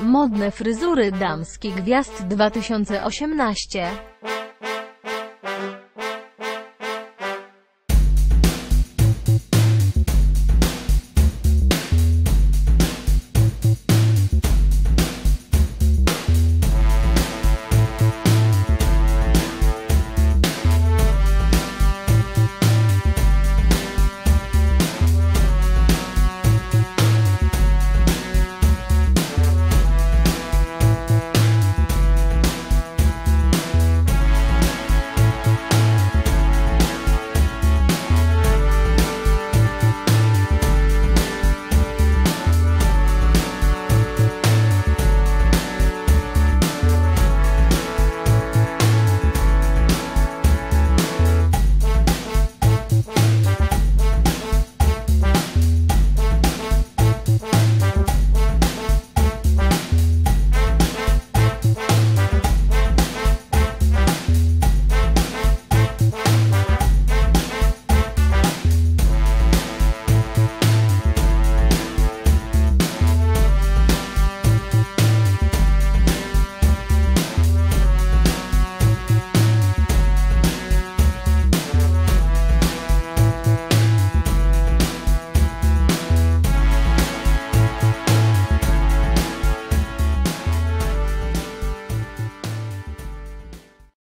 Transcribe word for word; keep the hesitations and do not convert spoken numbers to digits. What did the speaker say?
Modne fryzury damskich gwiazd dwa tysiące osiemnaście.